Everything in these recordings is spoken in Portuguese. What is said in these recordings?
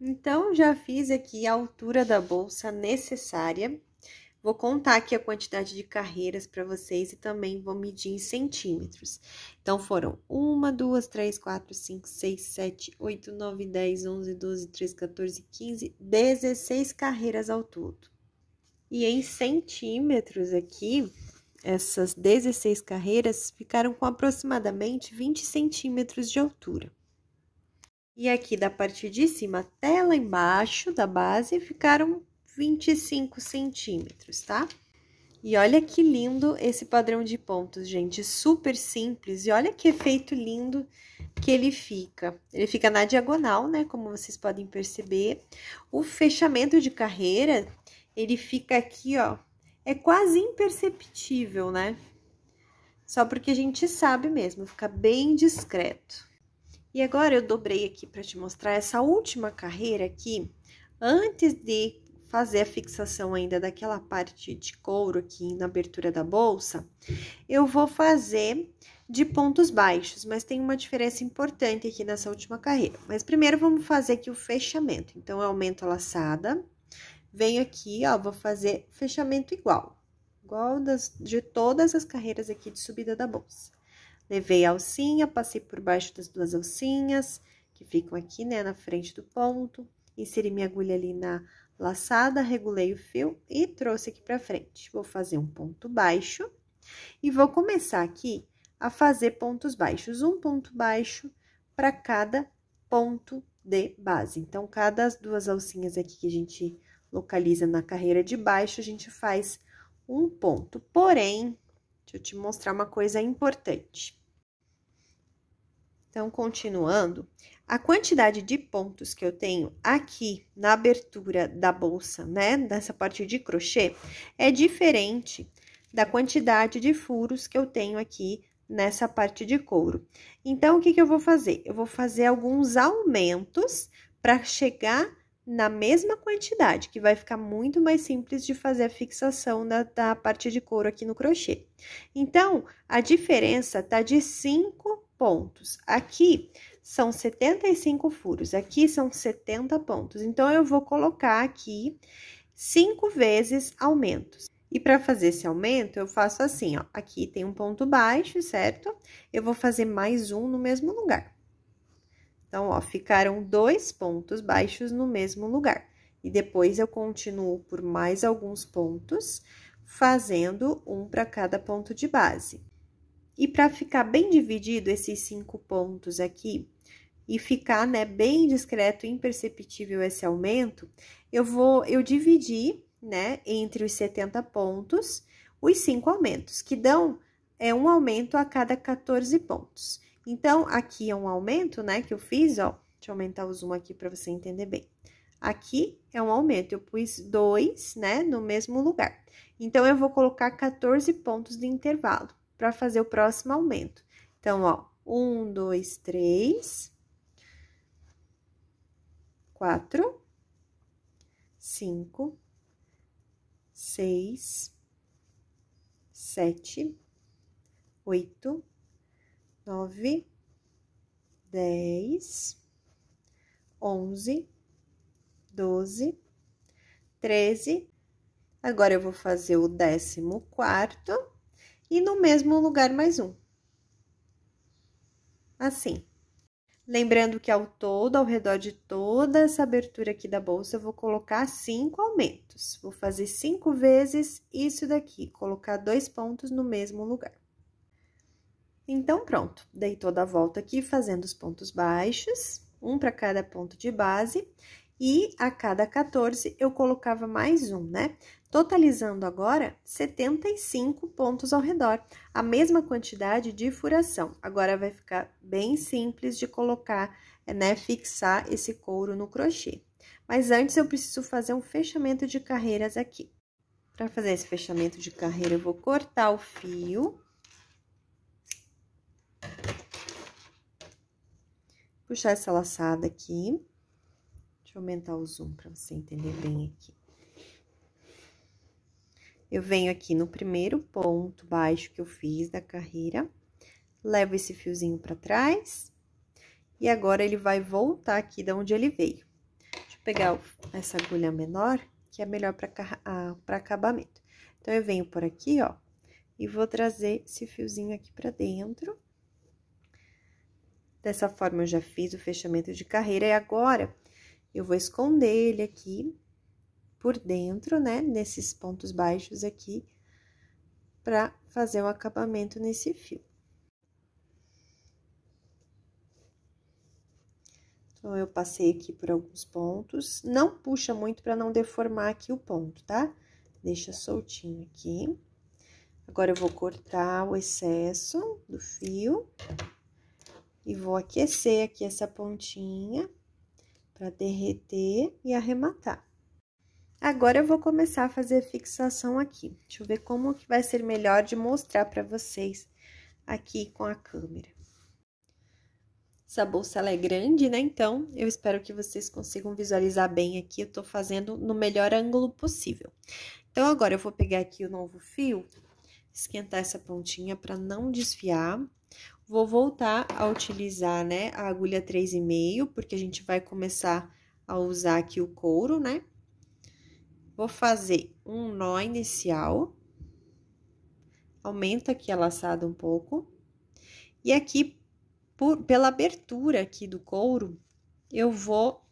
Então, já fiz aqui a altura da bolsa necessária. Vou contar aqui a quantidade de carreiras para vocês e também vou medir em centímetros. Então, foram 1, 2, 3, 4, 5, 6, 7, 8, 9, 10, 11, 12, 13, 14, 15, 16 carreiras ao todo. E em centímetros aqui, essas 16 carreiras ficaram com aproximadamente 20 centímetros de altura. E aqui da parte de cima até lá embaixo da base ficaram 25 centímetros, tá? E olha que lindo esse padrão de pontos, gente, super simples. E olha que efeito lindo que ele fica. Ele fica na diagonal, né, como vocês podem perceber. O fechamento de carreira, ele fica aqui, ó, é quase imperceptível, né? Só porque a gente sabe mesmo, fica bem discreto. E agora eu dobrei aqui para te mostrar essa última carreira aqui, antes de fazer a fixação ainda daquela parte de couro aqui na abertura da bolsa, eu vou fazer de pontos baixos, mas tem uma diferença importante aqui nessa última carreira. Mas primeiro vamos fazer aqui o fechamento. Então, eu aumento a laçada, venho aqui, ó, vou fazer fechamento igual de todas as carreiras aqui de subida da bolsa. Levei a alcinha, passei por baixo das duas alcinhas, que ficam aqui, né, na frente do ponto, inseri minha agulha ali na laçada, regulei o fio e trouxe aqui pra frente. Vou fazer um ponto baixo e vou começar aqui a fazer pontos baixos, um ponto baixo para cada ponto de base. Então, cada duas alcinhas aqui que a gente localiza na carreira de baixo, a gente faz um ponto. Porém, deixa eu te mostrar uma coisa importante. Então, continuando, a quantidade de pontos que eu tenho aqui na abertura da bolsa, né, nessa parte de crochê, é diferente da quantidade de furos que eu tenho aqui nessa parte de couro. Então, o que que eu vou fazer? Eu vou fazer alguns aumentos para chegar na mesma quantidade, que vai ficar muito mais simples de fazer a fixação da parte de couro aqui no crochê. Então, a diferença tá de 5 pontos. Aqui são 75 furos, aqui são 70 pontos. Então, eu vou colocar aqui 5 vezes aumentos. E para fazer esse aumento, eu faço assim, ó. Aqui tem um ponto baixo, certo? Eu vou fazer mais um no mesmo lugar. Então, ó, ficaram 2 pontos baixos no mesmo lugar. E depois, eu continuo por mais alguns pontos, fazendo um para cada ponto de base. E para ficar bem dividido esses 5 pontos aqui, e ficar, né, bem discreto e imperceptível esse aumento, eu dividi, né, entre os 70 pontos, os 5 aumentos, que dão um aumento a cada 14 pontos. Então, aqui é um aumento, né, que eu fiz, ó, deixa eu aumentar o zoom aqui para você entender bem. Aqui é um aumento, eu pus 2, né, no mesmo lugar. Então, eu vou colocar 14 pontos de intervalo para fazer o próximo aumento. Então, ó, 1, 2, 3, 4, 5, 6, 7, 8, 9, 10, 11, 12, 13. Agora, eu vou fazer o 14º. E no mesmo lugar, mais um. Assim. Lembrando que ao redor de toda essa abertura aqui da bolsa, eu vou colocar 5 aumentos. Vou fazer 5 vezes isso daqui, colocar 2 pontos no mesmo lugar. Então, pronto. Dei toda a volta aqui, fazendo os pontos baixos, um para cada ponto de base. E a cada 14, eu colocava mais um, né? Totalizando agora 75 pontos ao redor, a mesma quantidade de furação. Agora, vai ficar bem simples de colocar, né, fixar esse couro no crochê. Mas antes, eu preciso fazer um fechamento de carreiras aqui. Para fazer esse fechamento de carreira, eu vou cortar o fio. Puxar essa laçada aqui. Deixa eu aumentar o zoom para você entender bem aqui. Eu venho aqui no primeiro ponto baixo que eu fiz da carreira, levo esse fiozinho para trás, e agora ele vai voltar aqui de onde ele veio. Deixa pegar essa agulha menor, que é melhor para acabamento. Então, eu venho por aqui, ó, e vou trazer esse fiozinho aqui pra dentro. Dessa forma, eu já fiz o fechamento de carreira, e agora, eu vou esconder ele aqui por dentro, né, nesses pontos baixos aqui, pra fazer o acabamento nesse fio. Então, eu passei aqui por alguns pontos, não puxa muito pra não deformar aqui o ponto, tá? Deixa soltinho aqui. Agora, eu vou cortar o excesso do fio e vou aquecer aqui essa pontinha pra derreter e arrematar. Agora, eu vou começar a fazer a fixação aqui. Deixa eu ver como que vai ser melhor de mostrar pra vocês aqui com a câmera. Essa bolsa, ela é grande, né? Então, eu espero que vocês consigam visualizar bem aqui. Eu tô fazendo no melhor ângulo possível. Então, agora, eu vou pegar aqui o novo fio, esquentar essa pontinha pra não desfiar. Vou voltar a utilizar, né, a agulha 3,5, porque a gente vai começar a usar aqui o couro, né? Vou fazer um nó inicial. Aumenta aqui a laçada um pouco. E aqui, pela abertura aqui do couro, eu vou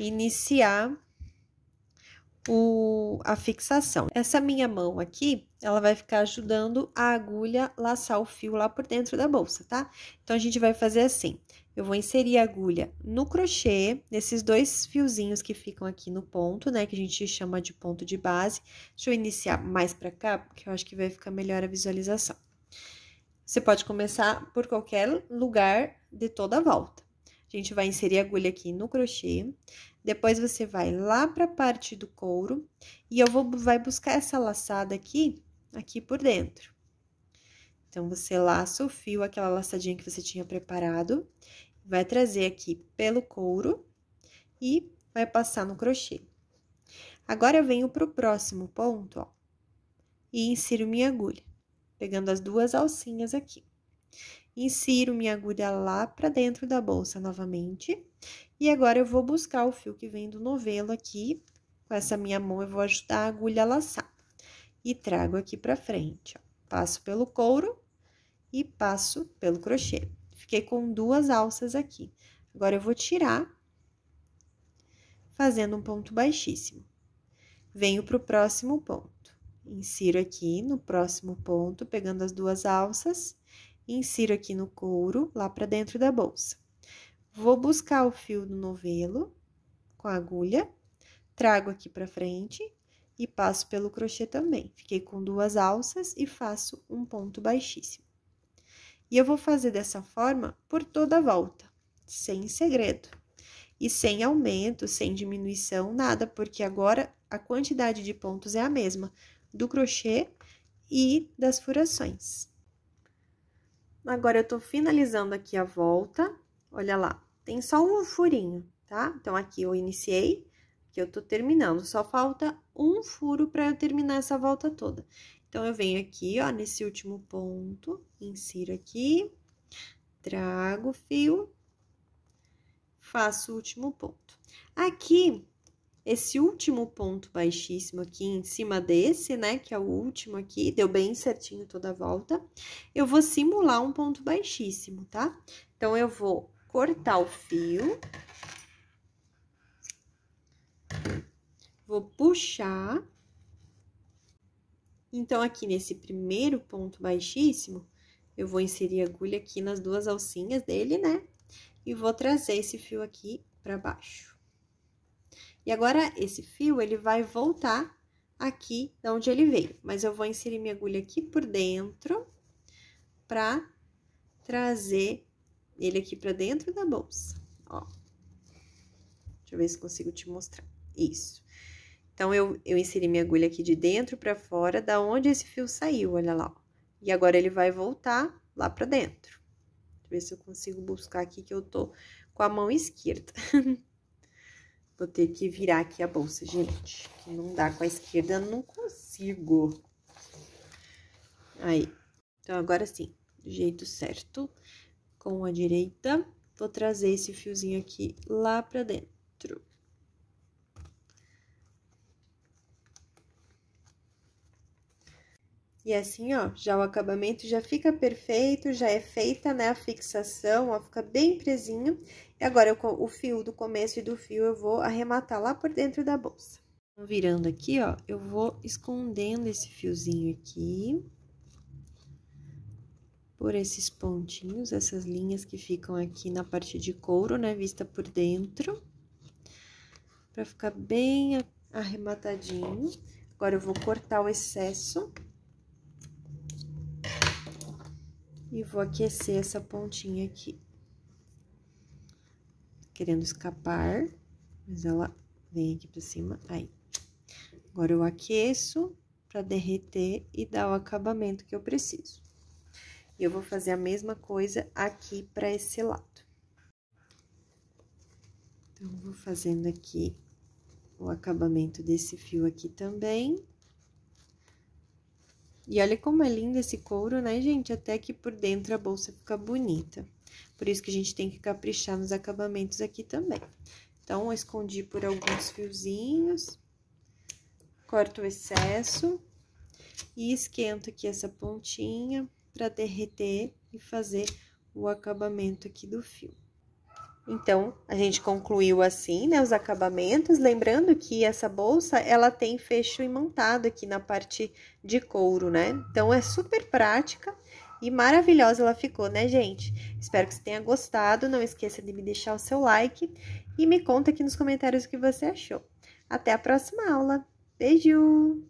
iniciar a fixação. Essa minha mão aqui, ela vai ficar ajudando a agulha laçar o fio lá por dentro da bolsa, tá? Então, a gente vai fazer assim. Eu vou inserir a agulha no crochê, nesses dois fiozinhos que ficam aqui no ponto, né? Que a gente chama de ponto de base. Deixa eu iniciar mais pra cá, porque eu acho que vai ficar melhor a visualização. Você pode começar por qualquer lugar de toda a volta. A gente vai inserir a agulha aqui no crochê, depois você vai lá pra parte do couro, e vai buscar essa laçada aqui por dentro. Então, você laça o fio, aquela laçadinha que você tinha preparado, vai trazer aqui pelo couro e vai passar no crochê. Agora, eu venho pro próximo ponto, ó, e insiro minha agulha, pegando as duas alcinhas aqui. Insiro minha agulha lá pra dentro da bolsa novamente. E agora, eu vou buscar o fio que vem do novelo aqui. Com essa minha mão, eu vou ajudar a agulha a laçar. E trago aqui pra frente, ó. Passo pelo couro e passo pelo crochê. Fiquei com duas alças aqui. Agora, eu vou tirar, fazendo um ponto baixíssimo. Venho pro próximo ponto. Insiro aqui no próximo ponto, pegando as duas alças. Insiro aqui no couro, lá pra dentro da bolsa. Vou buscar o fio do novelo com a agulha, trago aqui pra frente e passo pelo crochê também. Fiquei com duas alças e faço um ponto baixíssimo. E eu vou fazer dessa forma por toda a volta, sem segredo. E sem aumento, sem diminuição, nada, porque agora a quantidade de pontos é a mesma do crochê e das furações. Agora, eu tô finalizando aqui a volta, olha lá, tem só um furinho, tá? Então, aqui eu iniciei, aqui eu tô terminando, só falta um furo pra eu terminar essa volta toda. Então, eu venho aqui, ó, nesse último ponto, insiro aqui, trago o fio, faço o último ponto. Aqui, esse último ponto baixíssimo aqui em cima desse, né, que é o último aqui, deu bem certinho toda a volta, eu vou simular um ponto baixíssimo, tá? Então, eu vou cortar o fio, vou puxar. Então, aqui nesse primeiro ponto baixíssimo, eu vou inserir a agulha aqui nas duas alcinhas dele, né, e vou trazer esse fio aqui pra baixo. E agora, esse fio, ele vai voltar aqui de onde ele veio. Mas eu vou inserir minha agulha aqui por dentro, pra trazer ele aqui pra dentro da bolsa, ó. Deixa eu ver se consigo te mostrar. Isso. Então, eu inseri minha agulha aqui de dentro pra fora, da onde esse fio saiu, olha lá, ó. E agora, ele vai voltar lá pra dentro. Deixa eu ver se eu consigo buscar aqui, que eu tô com a mão esquerda. Vou ter que virar aqui a bolsa, gente, que não dá com a esquerda, não consigo. Aí, então agora sim, do jeito certo, com a direita, vou trazer esse fiozinho aqui lá pra dentro. E assim, ó, já o acabamento já fica perfeito, já é feita, né, a fixação, ó, fica bem presinho. E agora, o fio do começo e do fio eu vou arrematar lá por dentro da bolsa. Então, virando aqui, ó, eu vou escondendo esse fiozinho aqui. Por esses pontinhos, essas linhas que ficam aqui na parte de couro, né, vista por dentro. Pra ficar bem arrematadinho. Agora, eu vou cortar o excesso. E vou aquecer essa pontinha aqui. Querendo escapar, mas ela vem aqui pra cima, aí. Agora, eu aqueço pra derreter e dar o acabamento que eu preciso. E eu vou fazer a mesma coisa aqui pra esse lado. Então, vou fazendo aqui o acabamento desse fio aqui também. E olha como é lindo esse couro, né, gente? Até que por dentro a bolsa fica bonita. Por isso que a gente tem que caprichar nos acabamentos aqui também. Então, eu escondi por alguns fiozinhos, corto o excesso e esquento aqui essa pontinha pra derreter e fazer o acabamento aqui do fio. Então, a gente concluiu assim, né, os acabamentos, lembrando que essa bolsa, ela tem fecho imantado aqui na parte de couro, né? Então, é super prática e maravilhosa ela ficou, né, gente? Espero que você tenha gostado, não esqueça de me deixar o seu like e me conta aqui nos comentários o que você achou. Até a próxima aula! Beijo!